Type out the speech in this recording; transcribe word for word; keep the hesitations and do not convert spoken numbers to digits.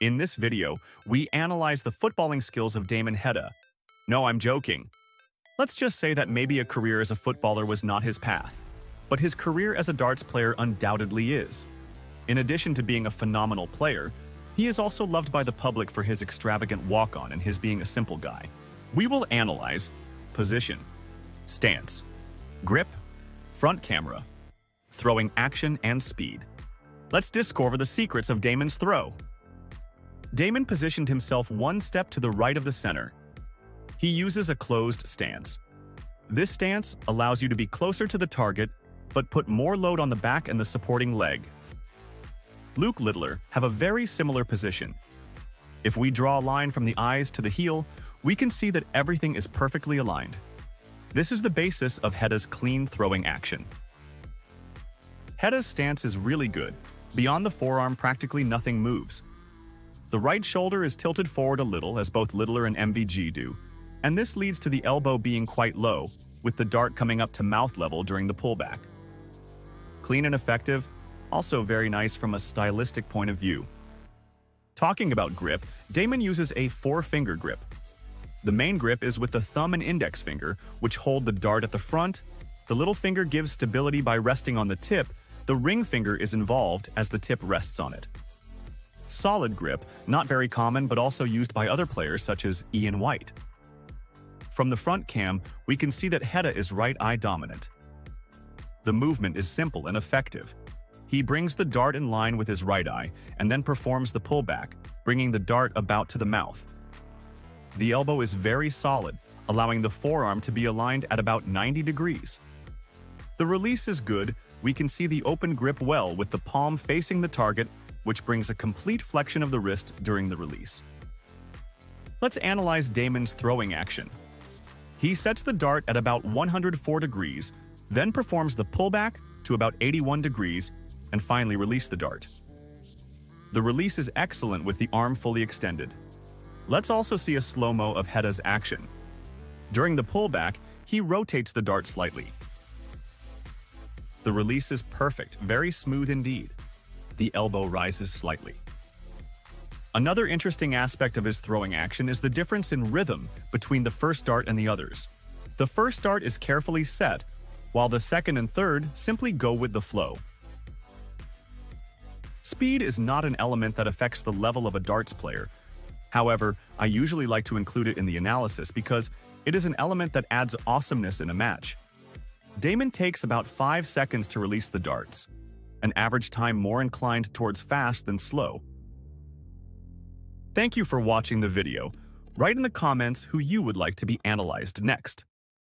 In this video, we analyze the footballing skills of Damon Heta. No, I'm joking. Let's just say that maybe a career as a footballer was not his path, but his career as a darts player undoubtedly is. In addition to being a phenomenal player, he is also loved by the public for his extravagant walk-on and his being a simple guy. We will analyze position, stance, grip, front camera, throwing action, and speed. Let's discover the secrets of Damon's throw. Damon positioned himself one step to the right of the center. He uses a closed stance. This stance allows you to be closer to the target, but put more load on the back and the supporting leg. Luke Littler have a very similar position. If we draw a line from the eyes to the heel, we can see that everything is perfectly aligned. This is the basis of Heta's clean throwing action. Heta's stance is really good. Beyond the forearm, practically nothing moves. The right shoulder is tilted forward a little, as both Littler and M V G do, and this leads to the elbow being quite low, with the dart coming up to mouth level during the pullback. Clean and effective, also very nice from a stylistic point of view. Talking about grip, Damon uses a four-finger grip. The main grip is with the thumb and index finger, which hold the dart at the front. The little finger gives stability by resting on the tip. The ring finger is involved as the tip rests on it. Solid grip, not very common but also used by other players such as Ian White. From the front cam, we can see that Heta is right eye dominant. The movement is simple and effective. He brings the dart in line with his right eye and then performs the pullback, bringing the dart about to the mouth. The elbow is very solid, allowing the forearm to be aligned at about ninety degrees. The release is good. We can see the open grip well with the palm facing the target, which brings a complete flexion of the wrist during the release. Let's analyze Damon's throwing action. He sets the dart at about one hundred four degrees, then performs the pullback to about eighty-one degrees, and finally release the dart. The release is excellent with the arm fully extended. Let's also see a slow-mo of Heta's action. During the pullback, he rotates the dart slightly. The release is perfect, very smooth indeed. The elbow rises slightly. Another interesting aspect of his throwing action is the difference in rhythm between the first dart and the others. The first dart is carefully set, while the second and third simply go with the flow. Speed is not an element that affects the level of a darts player. However, I usually like to include it in the analysis because it is an element that adds awesomeness in a match. Damon takes about five seconds to release the darts, an average time more inclined towards fast than slow. Thank you for watching the video. Write in the comments who you would like to be analyzed next.